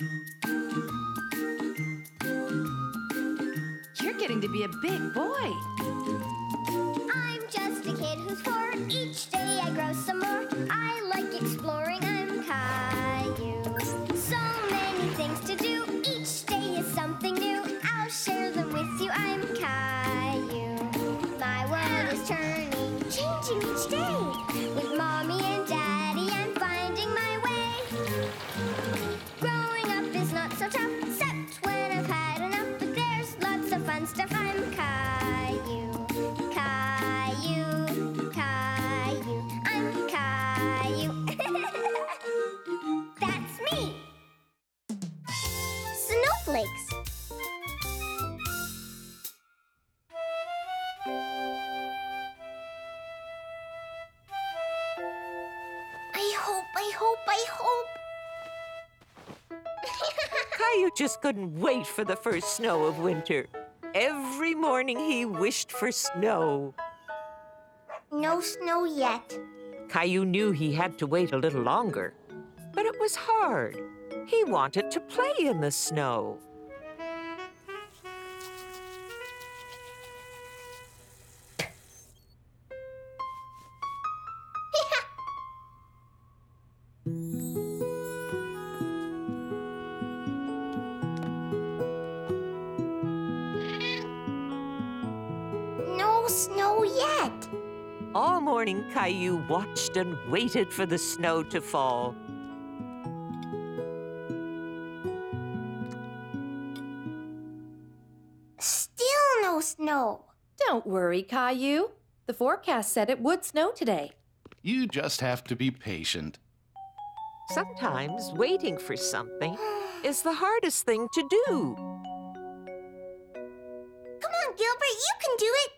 You're getting to be a big boy. I'm just a kid who's 4. Each day I grow some more. I like exploring. I'm Caillou. So many things to do. Each day is something new. I'll share them with you. I'm Caillou. My world is turning, changing each day. With Mommy and Daddy, I'm finding my way. Growing up is not so tough, except when I've had enough. But there's lots of fun stuff. I'm Caillou. I hope. Caillou just couldn't wait for the first snow of winter. Every morning he wished for snow. No snow yet. Caillou knew he had to wait a little longer, but it was hard. He wanted to play in the snow. No snow yet. All morning, Caillou watched and waited for the snow to fall. Snow. Don't worry, Caillou. The forecast said it would snow today. You just have to be patient. Sometimes waiting for something is the hardest thing to do. Come on, Gilbert, you can do it.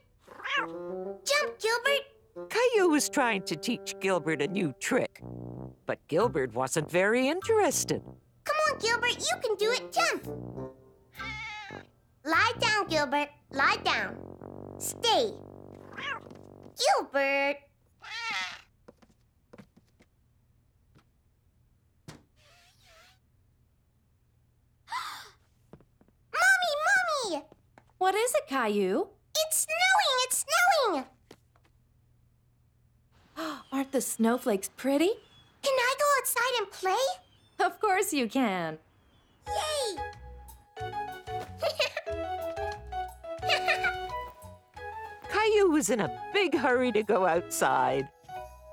Jump, Gilbert. Caillou was trying to teach Gilbert a new trick, but Gilbert wasn't very interested. Come on, Gilbert, you can do it. Jump. Lie down, Gilbert. Lie down. Stay. Gilbert! Mommy! What is it, Caillou? It's snowing! It's snowing! Aren't the snowflakes pretty? Can I go outside and play? Of course you can. Yay! Caillou was in a big hurry to go outside.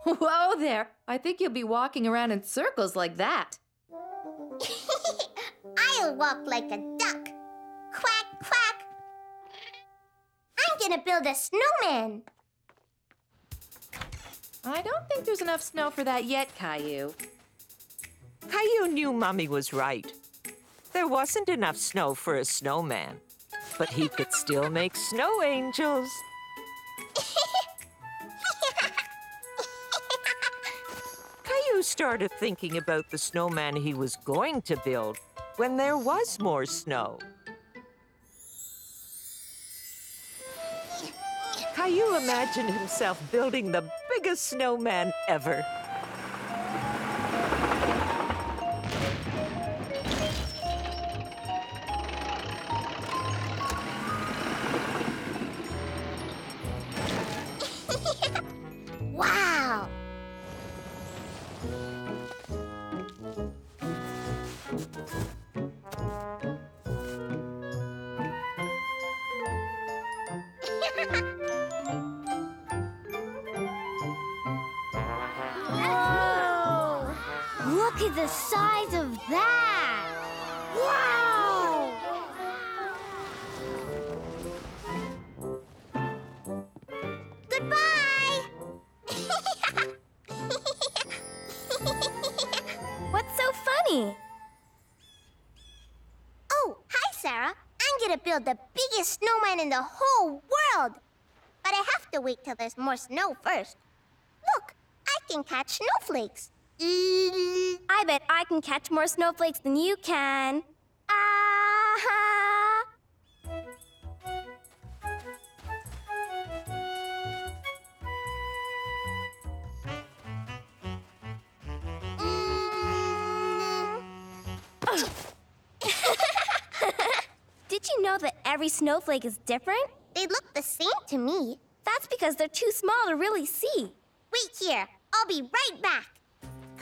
Whoa there! I think you'll be walking around in circles like that. I'll walk like a duck. Quack, quack. I'm gonna build a snowman. I don't think there's enough snow for that yet, Caillou. Caillou knew Mommy was right. There wasn't enough snow for a snowman, but he could still make snow angels. Caillou started thinking about the snowman he was going to build when there was more snow. Caillou imagined himself building the biggest snowman ever. Look at the size of that! Wow! Goodbye! What's so funny? Oh, hi, Sarah. I'm gonna build the biggest snowman in the whole world. But I have to wait till there's more snow first. Look, I can catch snowflakes. I bet I can catch more snowflakes than you can. Ah-ha! know that every snowflake is different? They look the same to me. That's because they're too small to really see. Wait here. I'll be right back.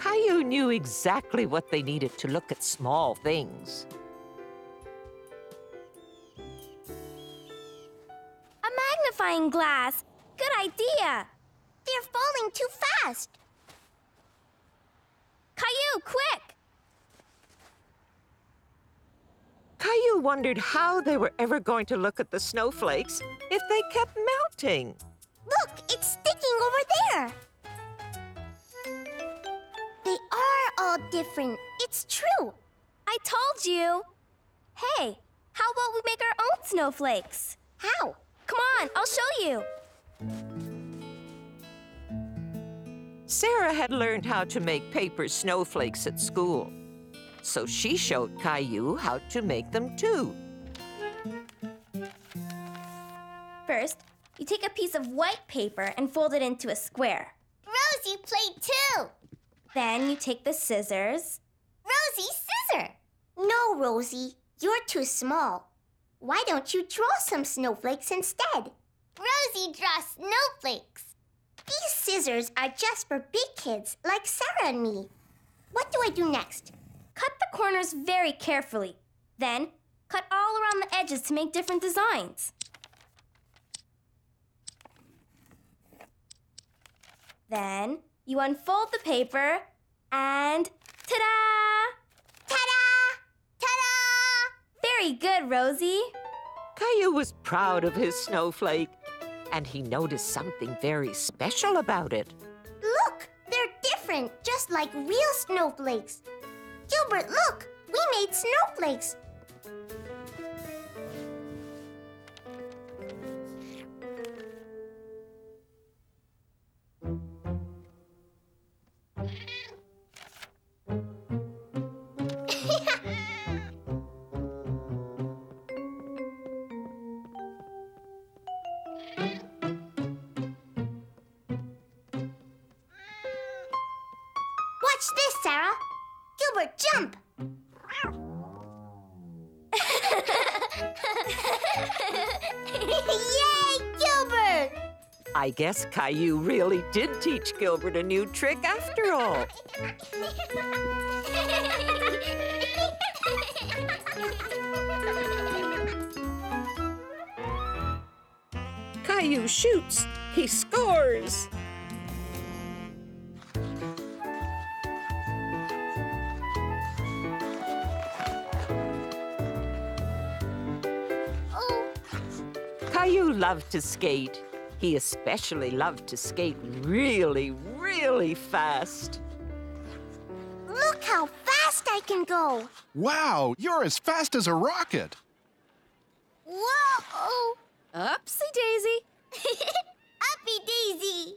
Caillou knew exactly what they needed to look at small things. A magnifying glass. Good idea. They're falling too fast. Caillou, quick! Caillou wondered how they were ever going to look at the snowflakes if they kept melting. Look, it's sticking over there. They are all different. It's true. I told you. Hey, how about we make our own snowflakes? How? Come on, I'll show you. Sarah had learned how to make paper snowflakes at school, so she showed Caillou how to make them too. First, you take a piece of white paper and fold it into a square. Rosie played too! Then you take the scissors. Rosie, scissor! No, Rosie, you're too small. Why don't you draw some snowflakes instead? Rosie draws snowflakes. These scissors are just for big kids like Sarah and me. What do I do next? Cut the corners very carefully. Then, cut all around the edges to make different designs. Then, you unfold the paper and ta-da! Ta-da! Ta-da! Very good, Rosie. Caillou was proud of his snowflake. And he noticed something very special about it. Look, they're different, just like real snowflakes. Gilbert, look, we made snowflakes. Watch this, Sarah. Gilbert, jump! Yay, Gilbert! I guess Caillou really did teach Gilbert a new trick after all. Caillou shoots. He scores. Caillou loved to skate. He especially loved to skate really, really fast. Look how fast I can go! Wow, you're as fast as a rocket! Whoa! Upsy-daisy! Uppy-daisy!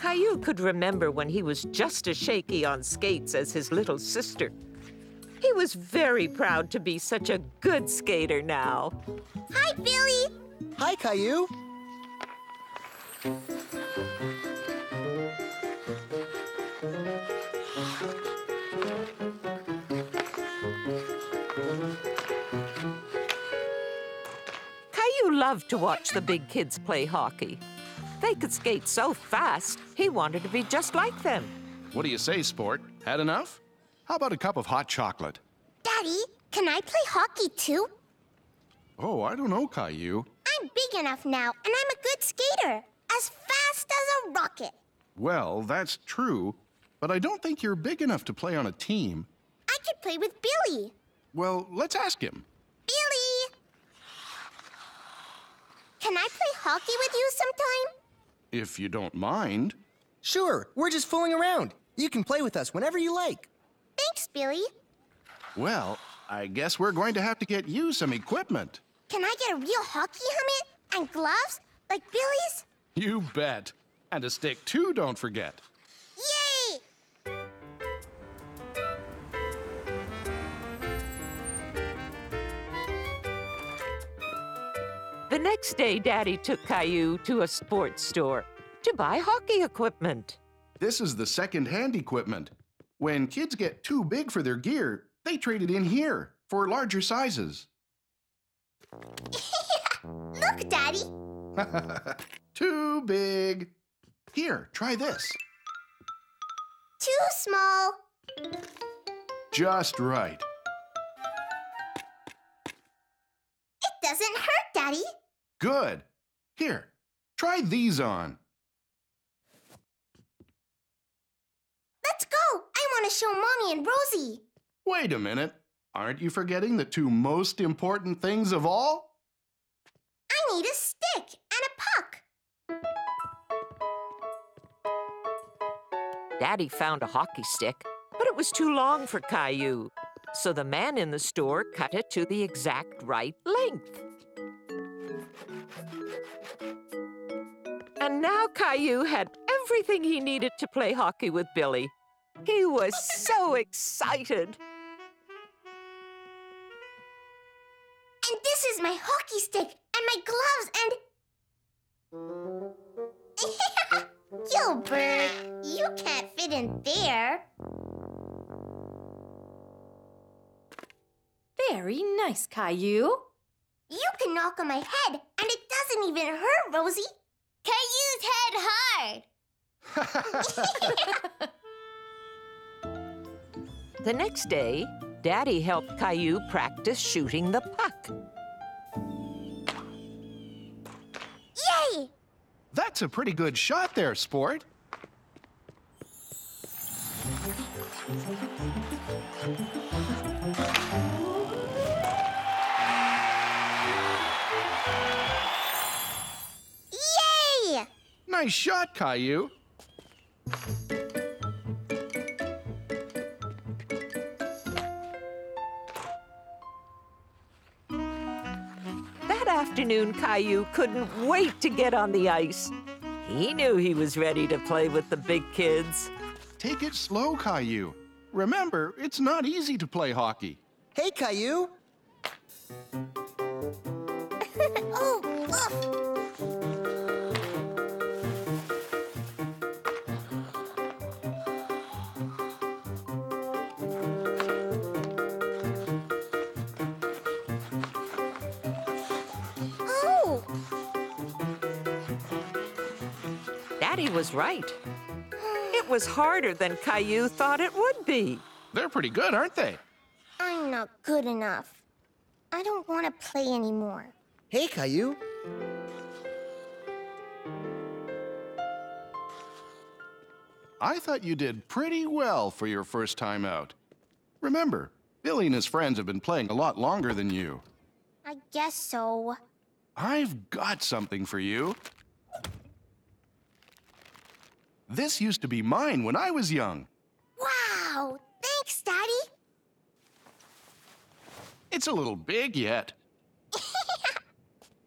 Caillou could remember when he was just as shaky on skates as his little sister. He was very proud to be such a good skater now. Hi, Billy. Hi, Caillou. Caillou loved to watch the big kids play hockey. They could skate so fast, he wanted to be just like them. What do you say, sport? Had enough? How about a cup of hot chocolate? Daddy, can I play hockey too? Oh, I don't know, Caillou. I'm big enough now, and I'm a good skater. As fast as a rocket. Well, that's true, but I don't think you're big enough to play on a team. I could play with Billy. Well, let's ask him. Billy! Can I play hockey with you sometime? If you don't mind. Sure, we're just fooling around. You can play with us whenever you like. Thanks, Billy. Well, I guess we're going to have to get you some equipment. Can I get a real hockey helmet and gloves like Billy's? You bet. And a stick, too, don't forget. Yay! The next day, Daddy took Caillou to a sports store to buy hockey equipment. This is the second-hand equipment. When kids get too big for their gear, they trade it in here for larger sizes. Look, Daddy. Too big. Here, try this. Too small. Just right. It doesn't hurt, Daddy. Good. Here, try these on. Let's go. I want to show Mommy and Rosie. Wait a minute. Aren't you forgetting the two most important things of all? I need a stick and a puck. Daddy found a hockey stick, but it was too long for Caillou. So the man in the store cut it to the exact right length. And now Caillou had everything he needed to play hockey with Billy. He was so excited. And this is my hockey stick and my gloves and... Gilbert, you can't fit in there. Very nice, Caillou. You can knock on my head and it doesn't even hurt, Rosie. Caillou's head hard. The next day, Daddy helped Caillou practice shooting the puck. Yay! That's a pretty good shot there, sport. Yay! Nice shot, Caillou. Afternoon, Caillou couldn't wait to get on the ice. He knew he was ready to play with the big kids. Take it slow, Caillou. Remember, it's not easy to play hockey. Hey, Caillou. Oh, Daddy was right. It was harder than Caillou thought it would be. They're pretty good, aren't they? I'm not good enough. I don't want to play anymore. Hey, Caillou. I thought you did pretty well for your first time out. Remember, Billy and his friends have been playing a lot longer than you. I guess so. I've got something for you. This used to be mine when I was young. Wow! Thanks, Daddy! It's a little big yet.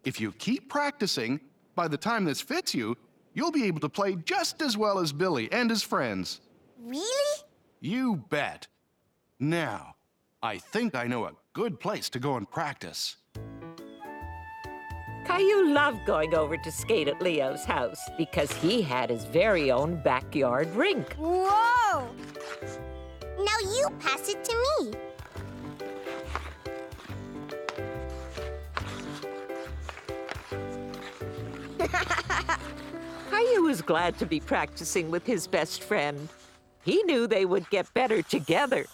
If you keep practicing, by the time this fits you, you'll be able to play just as well as Billy and his friends. Really? You bet. Now, I think I know a good place to go and practice. Caillou loved going over to skate at Leo's house because he had his very own backyard rink. Whoa! Now you pass it to me. Caillou was glad to be practicing with his best friend. He knew they would get better together.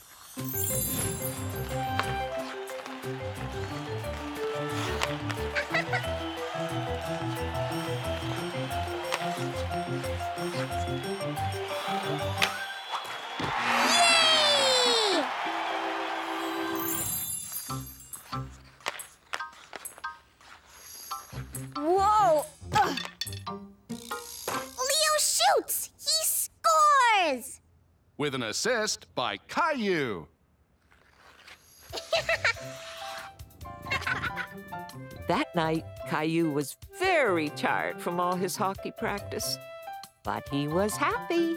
With an assist by Caillou. That night, Caillou was very tired from all his hockey practice. But he was happy.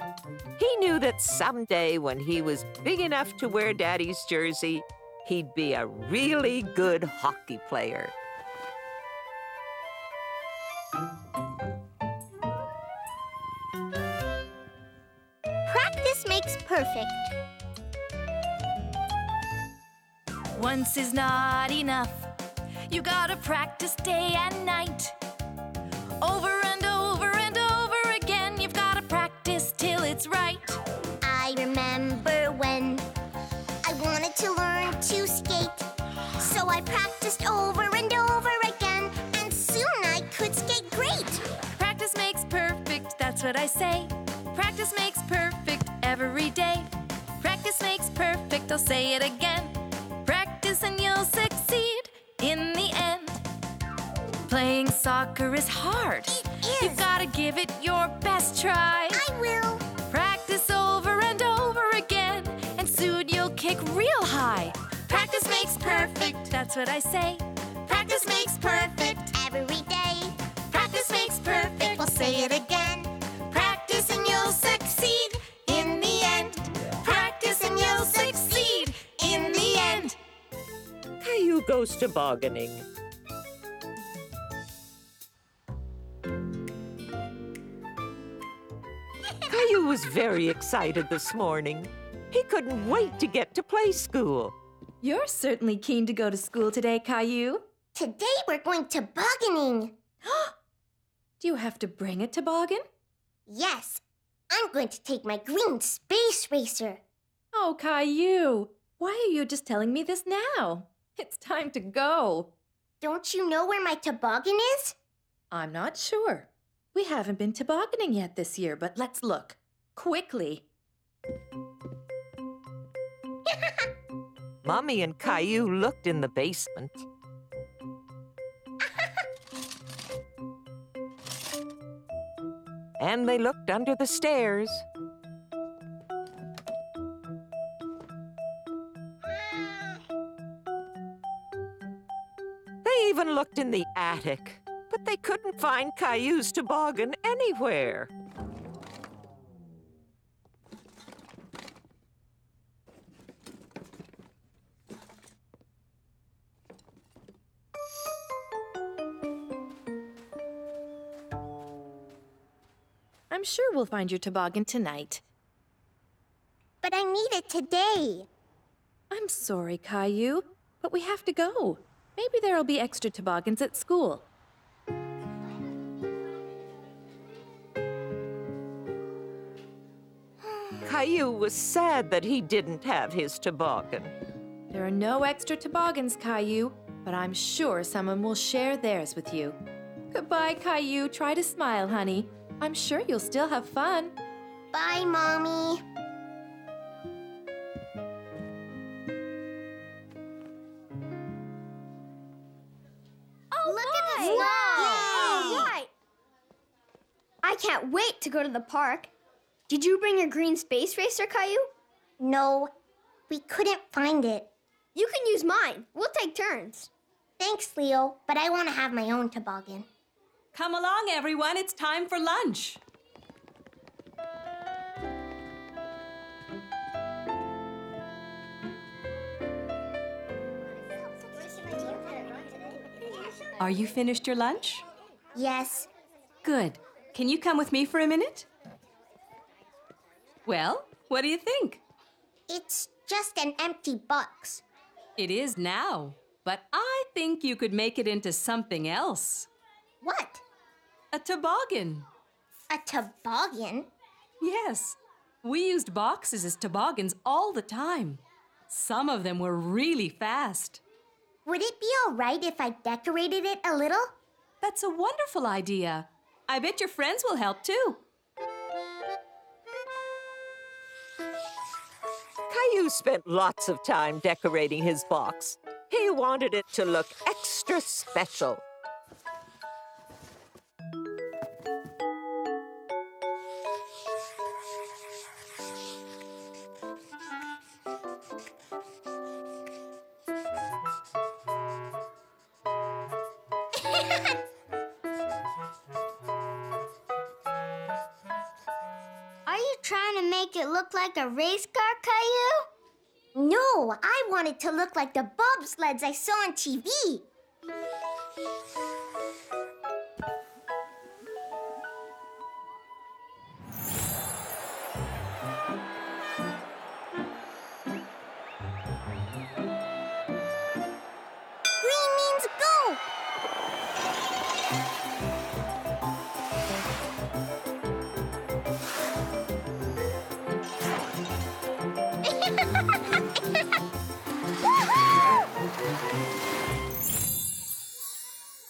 He knew that someday when he was big enough to wear Daddy's jersey, he'd be a really good hockey player. Perfect. Once is not enough. You gotta practice day and night. Over and over and over again. You've gotta practice till it's right. I remember when I wanted to learn to skate. So I practiced over and over again, and soon I could skate great. Practice makes perfect, that's what I say. Practice makes perfect every day. Practice makes perfect, I'll say it again. Practice and you'll succeed in the end. Playing soccer is hard. It is. You've got to give it your best try. I will. Practice over and over again, and soon you'll kick real high. Practice makes perfect, that's what I say. Practice makes perfect every day. Practice makes perfect, we'll say it again. Practice and you'll succeed in the end. Practice and you'll succeed in the end. Caillou goes tobogganing. Caillou was very excited this morning. He couldn't wait to get to play school. You're certainly keen to go to school today, Caillou. Today we're going tobogganing. Do you have to bring a toboggan? Yes. I'm going to take my green space racer. Oh, Caillou, why are you just telling me this now? It's time to go. Don't you know where my toboggan is? I'm not sure. We haven't been tobogganing yet this year, but let's look. Quickly. Mommy and Caillou looked in the basement. And they looked under the stairs. They even looked in the attic, but they couldn't find Caillou's toboggan anywhere. I'm sure we'll find your toboggan tonight. But I need it today. I'm sorry, Caillou, but we have to go. Maybe there'll be extra toboggans at school. Caillou was sad that he didn't have his toboggan. There are no extra toboggans, Caillou, but I'm sure someone will share theirs with you. Goodbye, Caillou. Try to smile, honey. I'm sure you'll still have fun. Bye, Mommy. Oh, look at this lot! Yay! Yay! I can't wait to go to the park. Did you bring your green space racer, Caillou? No, we couldn't find it. You can use mine. We'll take turns. Thanks, Leo, but I want to have my own toboggan. Come along, everyone. It's time for lunch. Are you finished your lunch? Yes. Good. Can you come with me for a minute? Well, what do you think? It's just an empty box. It is now, but I think you could make it into something else. What? A toboggan. A toboggan? Yes. We used boxes as toboggans all the time. Some of them were really fast. Would it be all right if I decorated it a little? That's a wonderful idea. I bet your friends will help too. Caillou spent lots of time decorating his box. He wanted it to look extra special. Like a race car, Caillou? No, I want it to look like the bobsleds I saw on TV. Green means go!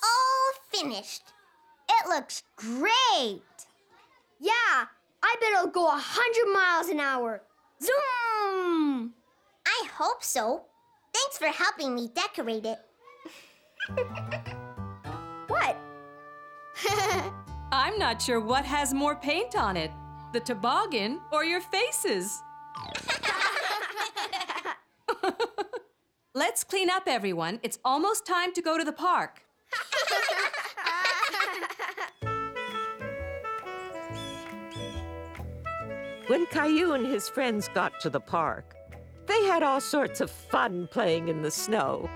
All finished. It looks great. Yeah, I bet it'll go 100 miles an hour. Zoom! I hope so. Thanks for helping me decorate it. What? I'm not sure what has more paint on it, the toboggan or your faces. Let's clean up, everyone. It's almost time to go to the park. When Caillou and his friends got to the park, they had all sorts of fun playing in the snow.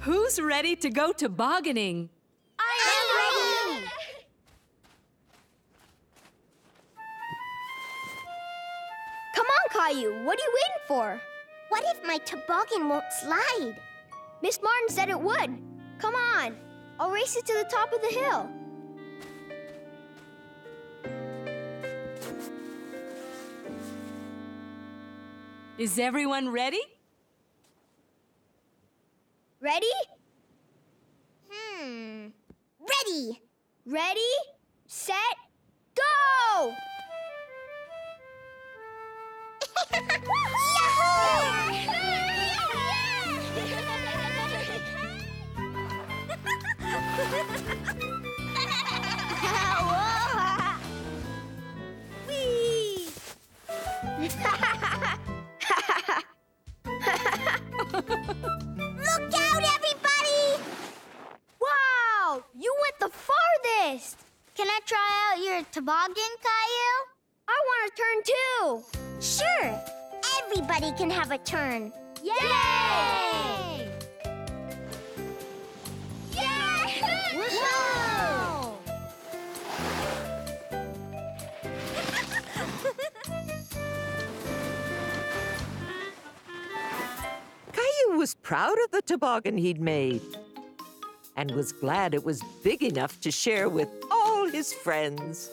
Who's ready to go tobogganing? Caillou, what are you waiting for? What if my toboggan won't slide? Miss Martin said it would. Come on, I'll race it to the top of the hill. Is everyone ready? Ready? Ready! Ready, set, go! Yahoo! Whee! Look out, everybody! Wow! You went the farthest! Can I try out your toboggan, Caillou? I want a turn, too! Sure! Everybody can have a turn. Yay! Yay! Whoa! Caillou was proud of the toboggan he'd made and was glad it was big enough to share with all his friends.